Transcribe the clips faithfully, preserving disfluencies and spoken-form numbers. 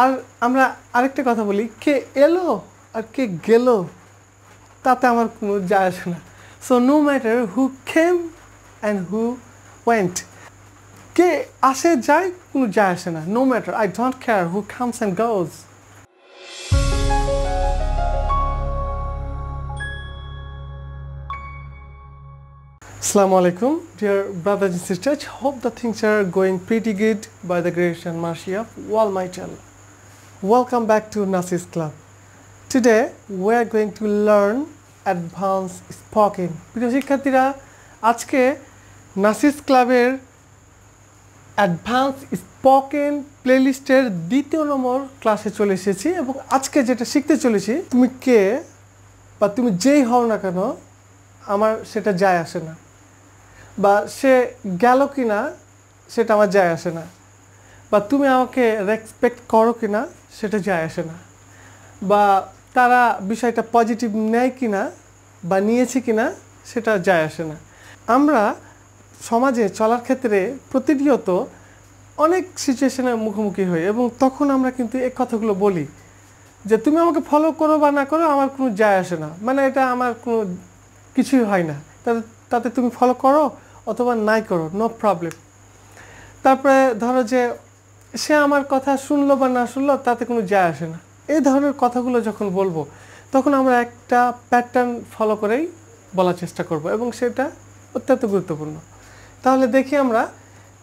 আর আমরা আরেকটা কথা বলি কে এলো আর কে গেল তাতে আমার কোনো যায় আসে না so no matter who came and who went কে আসে যায় কোনো যায় আসে না no matter I don't care who comes and goes Assalamu alaikum, dear brothers and sisters. Hope the things are going pretty good by the grace and mercy of Almighty Allah. Welcome back to Nasir's Club. Today we are going to learn advanced spoken. Because শিক্ষার্থীরা আজকে Nasir's Club এর advanced spoken playlist এর দ্বিতীয় নম্বর ক্লাসে চলে এসেছি এবং আজকে যেটা শিখতে চলেছি তুমি কে বা তুমি যেই হও না কেন আমার সেটা যায় আসে না বা সে গেল কিনা সেটা আমার যায় আসে না বা তুমি আমাকে রেসপেক্ট করো কিনা সেটা যায় আসে না বা তারা বিষয়টা পজিটিভ নেয় কিনা বা নিয়েছে কিনা সেটা যায় আসে না আমরা সমাজে চলার ক্ষেত্রে প্রতিনিয়ত অনেক সিচুয়েশনের মুখোমুখি হই এবং তখন আমরা কিন্তু এই কথাগুলো বলি যে তুমি আমাকে ফলো করো বা না করো আমার কোনো যায় আসে না মানে এটা আমার কোনো কিছু হয় না তাতে তুমি ফলো করো অথবা নাই করো নো প্রবলেম তারপরে ধরো যে সে আমার কথা শুনলো বা না শুনলো তাতে কোনো যায় আসে না এই ধরনের কথাগুলো যখন বলবো তখন আমরা একটা প্যাটার্ন ফলো করেই বলার চেষ্টা করব এবং সেটা অত্যন্ত গুরুত্বপূর্ণ তাহলে দেখি আমরা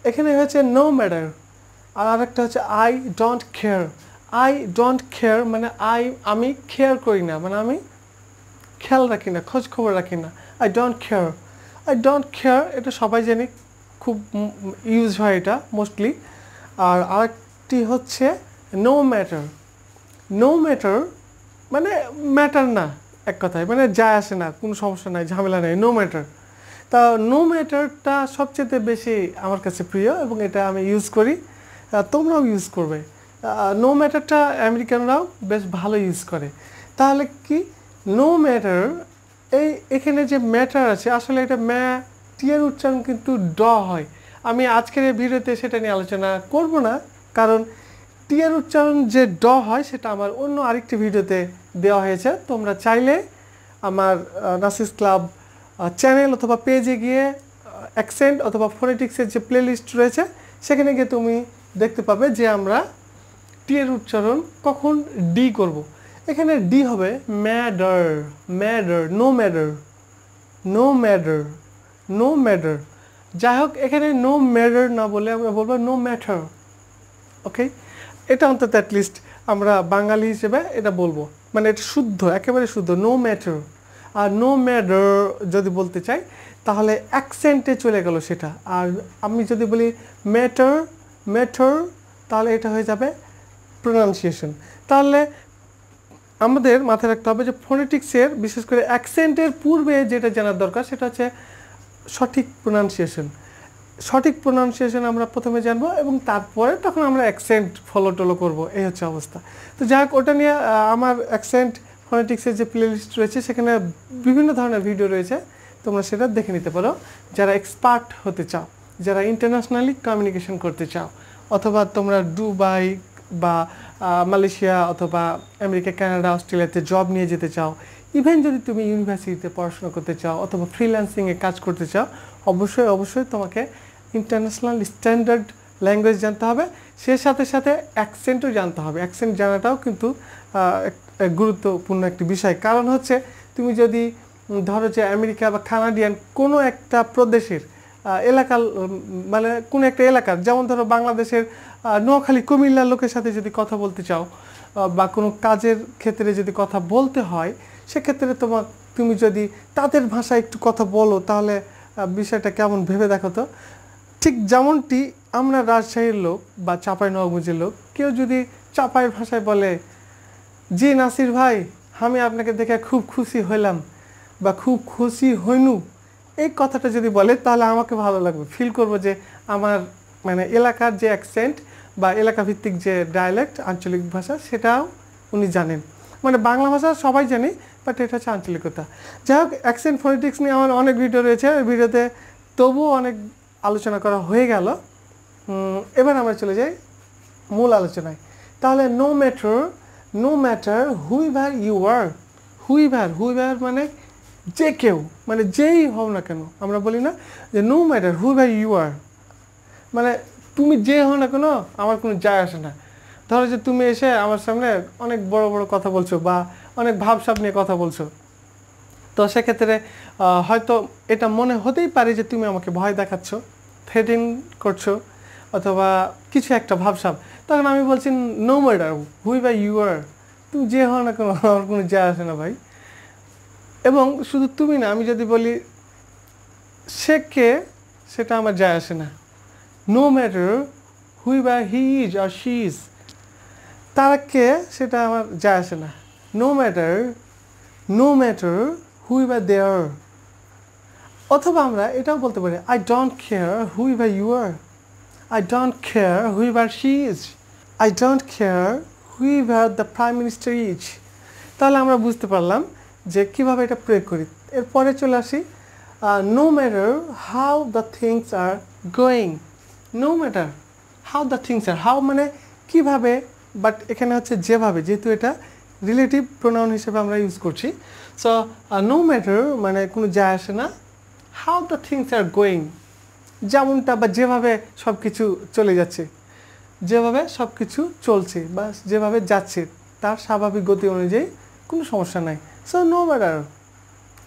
এখানে হচ্ছে নো ম্যাটার আর আরেকটা হচ্ছে I don't care I don't care মানে আই আমি কেয়ার করি না মানে আমি খেয়াল রাখি না খোঁজ খবর রাখি না I don't care I don't care এটা সবাই জানি খুব ইউজ হয় এটা মোস্টলি আর আরেকটি হচ্ছে নো ম্যাটার নো ম্যাটার মানে ম্যাটার না এক কথায় মানে যায় আসে না কোনো সমস্যা নাই ঝামেলা নেই নো ম্যাটার তা নো ম্যাটারটা সবচেয়ে বেশি আমার কাছে প্রিয় এবং এটা আমি ইউজ করি তোমরাও ইউজ করবে নো ম্যাটারটা আমেরিকানরাও বেশ ভালো ইউজ করে তাহলে কি নো ম্যাটার এই এখানে যে ম্যাটার আছে আসলে এটা ম্যা টিয়ের উচ্চারণ কিন্তু ড হয় আমি আজকের এই ভিডিওতে সেটা নিয়ে আলোচনা করব না কারণ টিয়ের উচ্চারণ যে ড হয় সেটা আমার অন্য আরেকটি ভিডিওতে দেওয়া হয়েছে তোমরা চাইলে আমার নাসিস ক্লাব চ্যানেল অথবা পেজে গিয়ে অ্যাকসেন্ট অথবা ফোনেটিক্সের যে প্লেলিস্ট রয়েছে সেখানে গিয়ে তুমি দেখতে পাবে যে আমরা টিয়ের উচ্চারণ কখন ডি করব এখানে ডি হবে matter matter no matter no matter no matter যাই হোক এখানে নো ম্যাডার না বলে আমরা বলবো নো ম্যাটার ওকে এটা অন্তত অ্যাটলিস্ট আমরা বাঙালি হিসেবে এটা বলবো মানে এটা শুদ্ধ একেবারে শুদ্ধ নো ম্যাটার আর নো ম্যাডার যদি বলতে চাই তাহলে অ্যাকসেন্টে চলে গেল সেটা আর আমি যদি বলি ম্যাটার ম্যাটার তাহলে এটা হয়ে যাবে প্রোনাউন্সিয়েশন তাহলে আমাদের মাথায় রাখতে হবে যে ফোনেটিক্সের বিশেষ করে অ্যাকসেন্টের পূর্বে যেটা জানার দরকার সেটা হচ্ছে সঠিক প্রোনাউন্সিয়েশন সঠিক প্রোনাউন্সিয়েশন আমরা প্রথমে জানব এবং তারপরে তখন আমরা অ্যাকসেন্ট ফলো টলো করবো এই হচ্ছে অবস্থা তো যাই হোক ওটা নিয়ে আমার অ্যাকসেন্ট ফোনেটিক্সের যে প্লেলিস্ট রয়েছে সেখানে বিভিন্ন ধরনের ভিডিও রয়েছে তোমরা সেটা দেখে নিতে পারো যারা এক্সপার্ট হতে চাও যারা ইন্টারন্যাশনালি কমিউনিকেশন করতে চাও অথবা তোমরা দুবাই বা মালয়েশিয়া অথবা আমেরিকা কানাডা অস্ট্রেলিয়াতে জব নিয়ে যেতে চাও ইভেন যদি তুমি ইউনিভার্সিটিতে পড়াশোনা করতে চাও অথবা ফ্রিল্যান্সিংয়ে কাজ করতে চাও অবশ্যই অবশ্যই তোমাকে ইন্টারন্যাশনাল স্ট্যান্ডার্ড ল্যাঙ্গুয়েজ জানতে হবে সে সাথে সাথে অ্যাকসেন্টও জানতে হবে অ্যাকসেন্ট জানাটাও কিন্তু গুরুত্বপূর্ণ একটি বিষয় কারণ হচ্ছে তুমি যদি ধরো যে আমেরিকা বা কানাডিয়ান কোনো একটা প্রদেশের এলাকার মানে কোন একটা এলাকার যেমন ধরো বাংলাদেশের নোয়াখালী কুমিল্লার লোকের সাথে যদি কথা বলতে চাও বা কোনো কাজের ক্ষেত্রে যদি কথা বলতে হয় সেক্ষেত্রে তোমার তুমি যদি তাদের ভাষায় একটু কথা বলো তাহলে বিষয়টা কেমন ভেবে দেখো তো ঠিক যেমনটি আমরা রাজশাহীর লোক বা চাঁপাইনবাবগঞ্জের লোক কেউ যদি চাঁপাইয়ের ভাষায় বলে জি নাসির ভাই আমি আপনাকে দেখে খুব খুশি হইলাম বা খুব খুশি হইনু এই কথাটা যদি বলে তাহলে আমাকে ভালো লাগবে ফিল করব যে আমার মানে এলাকার যে অ্যাকসেন্ট বা এলাকা ভিত্তিক যে ডায়ালেক্ট আঞ্চলিক ভাষা সেটাও উনি জানেন মানে বাংলা ভাষা সবাই জানে বাট এটা হচ্ছে আঞ্চলিকতা যাই হোক অ্যাকসেন্ট ফোনেটিক্স নিয়ে আমার অনেক ভিডিও রয়েছে ওই ভিডিওতে তবুও অনেক আলোচনা করা হয়ে গেল এবার আমরা চলে যাই মূল আলোচনায় তাহলে no matter no matter whoever you are whoever whoever মানে যে কেউ মানে যেই হও না কেন আমরা বলি না যে no matter whoever you are মানে তুমি যে হও না কেন আমার কোনো যায় আসে না ধরো যে তুমি এসে আমার সামনে অনেক বড় বড় কথা বলছো বা অনেক ভাবসাব নিয়ে কথা বলছো তো সে ক্ষেত্রে হয়তো এটা মনে হতেই পারে যে তুমি আমাকে ভয় দেখাচ্ছ থ্রেটিং করছো অথবা কিছু একটা ভাবসাব তখন আমি বলছি no matter whoever you are তুমি যে হও না কেন আমার কোনো যায় আসে না ভাই এবং শুধু তুমি না আমি যদি বলি সে কে সেটা আমার যায় আসে না no matter whoever he is or she is তারকে সেটা আমার যায় আসে না no matter no matter whoever they are অথবা আমরা এটাও বলতে পারি I don't care whoever you are I don't care whoever she is I don't care whoever the prime minister is তাহলে আমরা বুঝতে পারলাম যে কিভাবে এটা প্রয়োগ করি এরপরে চলে আসি no matter how the things are going no matter how the things are how মানে কিভাবে but এখানে হচ্ছে যেভাবে যেহেতু এটা relative pronoun হিসেবে আমরা ইউজ করছি so uh, no matter মানে কোনো যায় আসে না how the things are going যেমনটা বা যেভাবে সবকিছু চলে যাচ্ছে যেভাবে সবকিছু চলছে বা যেভাবে যাচ্ছে তার স্বাভাবিক গতি অনুযায়ী কোনো সমস্যা নাই so no matter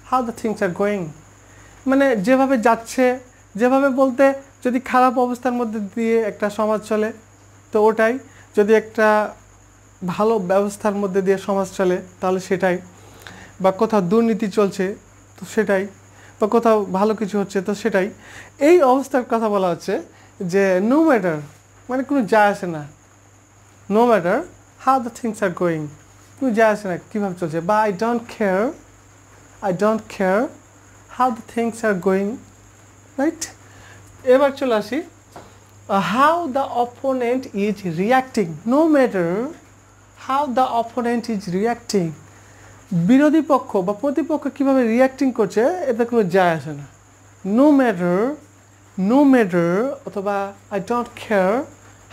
how the things are going মানে যেভাবে যাচ্ছে যেভাবে বলতে যদি খারাপ অবস্থার মধ্যে দিয়ে একটা সমাজ চলে তো ওটাই যদি একটা ভালো ব্যবস্থার মধ্যে দিয়ে সমাজ চলে তাহলে সেটাই বা কোথাও দুর্নীতি চলছে তো সেটাই বা কোথাও ভালো কিছু হচ্ছে তো সেটাই এই অবস্থার কথা বলা হচ্ছে যে নো ম্যাটার মানে কোনো যায় আসে না no matter how the things are going কোনো যায় আসে না কীভাবে চলছে বা I don't care I don't care how the things are going right এবার চলে আসি how the opponent is reacting no matter how the opponent is reacting বিরোধী পক্ষ বা প্রতিপক্ষ কীভাবে রিয়াক্টিং করছে এটা কোনো যায় আসে না নো ম্যাটার নো ম্যাটার অথবা I don't care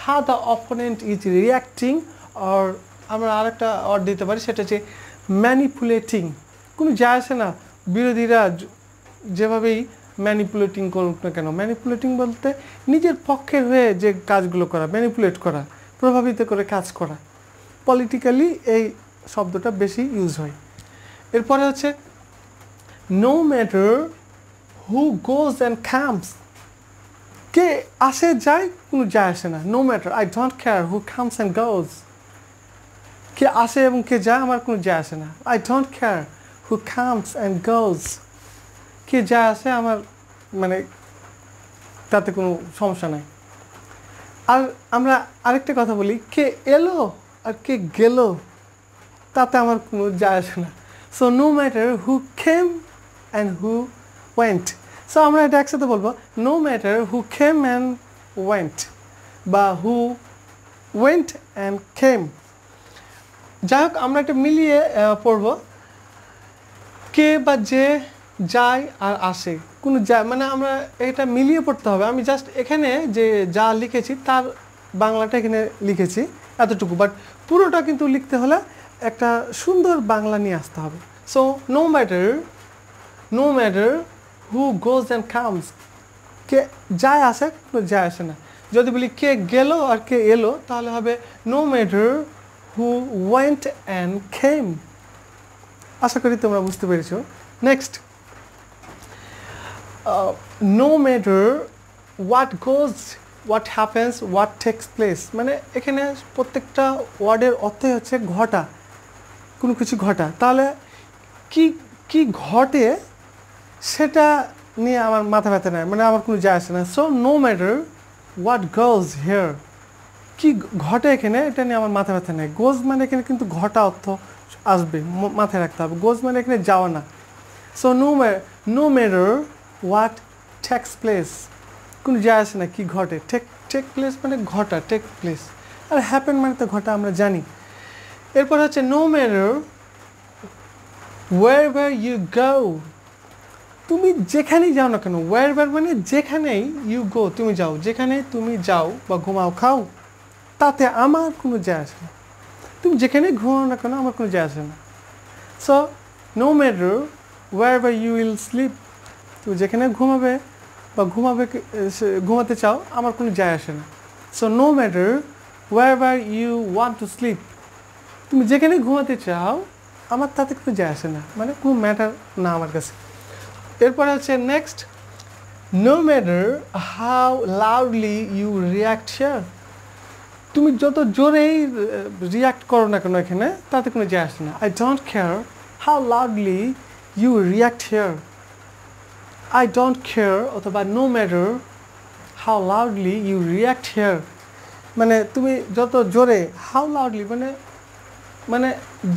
how the opponent is reacting or আমরা আরেকটা অর দিতে পারি সেটা হচ্ছে ম্যানিপুলেটিং কোনো যায় আসে না বিরোধীরা যেভাবেই ম্যানিপুলেটিং করুক না কেন ম্যানিপুলেটিং বলতে নিজের পক্ষের হয়ে যে কাজগুলো করা ম্যানিপুলেট করা প্রভাবিত করে কাজ করা পলিটিক্যালি এই শব্দটা বেশি ইউজ হয় এরপরে হচ্ছে no matter who goes and comes কে আসে যায় কোনো যায় আসে না no matter I don't care who comes and goes কে আসে এবং কে যায় আমার কোনো যায় আসে না I don't care who comes and goes কে যা আসে আমার মানে তাতে কোনো সমস্যা নাই আর আমরা আরেকটা কথা বলি কে এলো আর কে গেল তাতে আমার কোনো যায় আসে না so no matter who came and who went so আমরা এটা একসাথে বলবো no matter who came and went বা হু ওয়েন্ট অ্যান্ড কেম যাই হোক আমরা এটা মিলিয়ে পড়বো কে বা যে যায় আর আসে কোনো যায় মানে আমরা এটা মিলিয়ে পড়তে হবে আমি জাস্ট এখানে যে যা লিখেছি তার বাংলাটা এখানে লিখেছি এতটুকু বাট পুরোটা কিন্তু লিখতে হলে একটা সুন্দর বাংলা নিয়ে আসতে হবে so no matter no matter who goes and comes কে যায় আসে কোনো যায় আসে না যদি বলি কে গেল আর কে এলো তাহলে হবে no matter who went and came আশা করি তোমরা বুঝতে পেরেছো next Uh, no matter what goes, what happens, what takes place. মানে এখানে প্রত্যেকটা ওয়ার্ডের অর্থই হচ্ছে ঘটা কোনো কিছু ঘটা তাহলে কি কি ঘটে সেটা নিয়ে আমার মাথা ব্যথা নেয় মানে আমার কোনো যায় আসে না so no matter what goes here কি ঘটে এখানে এটা নিয়ে আমার মাথা ব্যথা নেয় গোজ মানে এখানে কিন্তু ঘটা অর্থ আসবে মাথায় রাখতে হবে গোজ মানে এখানে যাওয়া না so no matter no matter what takes place কোনো যায় আসে না কি ঘটে টেক টেক প্লেস মানে ঘটা টেক প্লেস আর হ্যাপেন মানে তো ঘটা আমরা জানি এরপর হচ্ছে no matter wherever you go তুমি যেখানেই যাও না কেন wherever মানে যেখানেই you go তুমি যাও যেখানে তুমি যাও বা ঘুমাও খাও তাতে আমার কোনো যায় আসে না তুমি যেখানে ঘুমাও না কেন আমার কোনো যায় আসে না so no matter wherever you will sleep তুমি যেখানে ঘুমাবে বা ঘুমাবে ঘুমাতে চাও আমার কোনো যায় আসে না so no matter wherever you want to sleep তুমি যেখানে ঘুমাতে চাও আমার তাতে কোনো যায় আসে না মানে কোনো ম্যাটার না আমার কাছে এরপর আছে next no matter how loudly you react here তুমি যত জোরেই রিঅ্যাক্ট করো না কেন এখানে তাতে কোনো যায় আসে না I don't care how loudly you react here I don't care অথবা no matter how loudly you react here মানে তুমি যত জোরে হাউ লাউডলি মানে মানে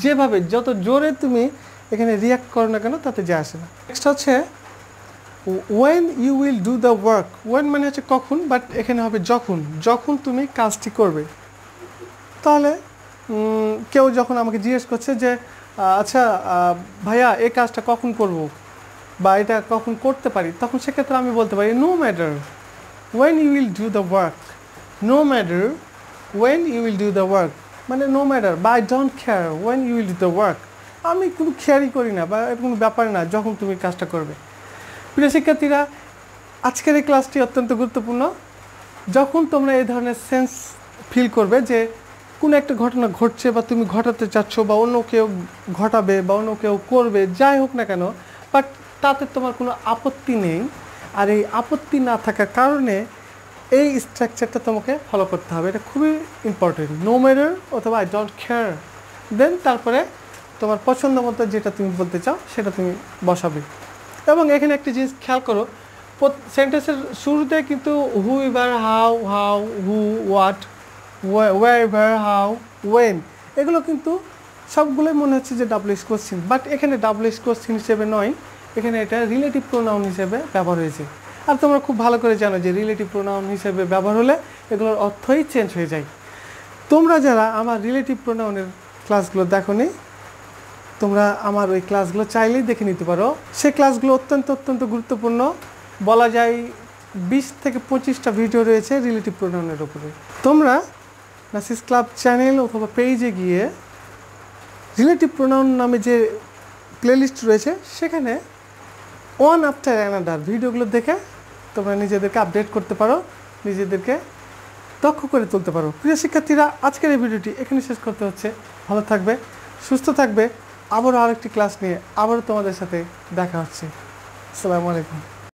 যেভাবে যত জোরে তুমি এখানে রিঅ্যাক্ট করো না কেন তাতে যায় আসে না নেক্সট হচ্ছে when you will do the work when মানে হচ্ছে কখন বাট এখানে হবে যখন যখন তুমি কাজটি করবে তাহলে কেউ যখন আমাকে জিজ্ঞেস করছে যে আচ্ছা ভাইয়া এই কাজটা কখন করব বা এটা কখন করতে পারি তখন সেক্ষেত্রে আমি বলতে পারি no matter when you will do the work no matter when you will do the work মানে no matter but I don't care when you will do the work আমি কোনো খেয়ালই করি না বা কোনো ব্যাপার না যখন তুমি কাজটা করবে প্রিয় শিক্ষার্থীরা আজকের এই ক্লাসটি অত্যন্ত গুরুত্বপূর্ণ যখন তোমরা এই ধরনের সেন্স ফিল করবে যে কোন একটা ঘটনা ঘটছে বা তুমি ঘটাতে চাচ্ছ বা অন্য কেউ ঘটাবে বা অন্য কেউ করবে যাই হোক না কেন বাট তাতে তোমার কোনো আপত্তি নেই আর এই আপত্তি না থাকার কারণে এই স্ট্রাকচারটা তোমাকে ফলো করতে হবে এটা খুবই ইম্পর্টেন্ট নো ম্যাটার অথবা আই ডোন্ট কেয়ার দেন তারপরে তোমার পছন্দ মতো যেটা তুমি বলতে চাও সেটা তুমি বসাবে এবং এখানে একটা জিনিস খেয়াল করো সেন্টেন্সের শুরুতে কিন্তু whoever how how who what wherever how when এগুলো কিন্তু সবগুলোই মনে হচ্ছে যে ডাব্লিউএস কোশ্চেন বাট এখানে ডাব্লিউএস কোশ্চেন হিসেবে নয় এখানে এটা রিলেটিভ প্রোনাউন হিসেবে ব্যবহার হয়েছে আর তোমরা খুব ভালো করে জানো যে রিলেটিভ প্রোনাউন হিসেবে ব্যবহার হলে এগুলোর অর্থই চেঞ্জ হয়ে যায় তোমরা যারা আমার রিলেটিভ প্রোনাউনের ক্লাসগুলো দেখোনি তোমরা আমার ওই ক্লাসগুলো চাইলেই দেখে নিতে পারো সেই ক্লাসগুলো অত্যন্ত অত্যন্ত গুরুত্বপূর্ণ বলা যায় বিশ থেকে পঁচিশটা ভিডিও রয়েছে রিলেটিভ প্রোনাউনের উপরে তোমরা নাসিরস ক্লাব চ্যানেল অথবা পেজে গিয়ে রিলেটিভ প্রোনাউন নামে যে প্লেলিস্ট রয়েছে সেখানে ওয়ান আফটার অ্যানাদার ভিডিওগুলো দেখে তোমরা নিজেদেরকে আপডেট করতে পারো নিজেদেরকে দক্ষ করে তুলতে পারো প্রিয় শিক্ষার্থীরা আজকের এই ভিডিওটি এখানে শেষ করতে হচ্ছে ভালো থাকবে সুস্থ থাকবে আবারও আরেকটি ক্লাস নিয়ে আবারও তোমাদের সাথে দেখা হচ্ছে আসসালামু আলাইকুম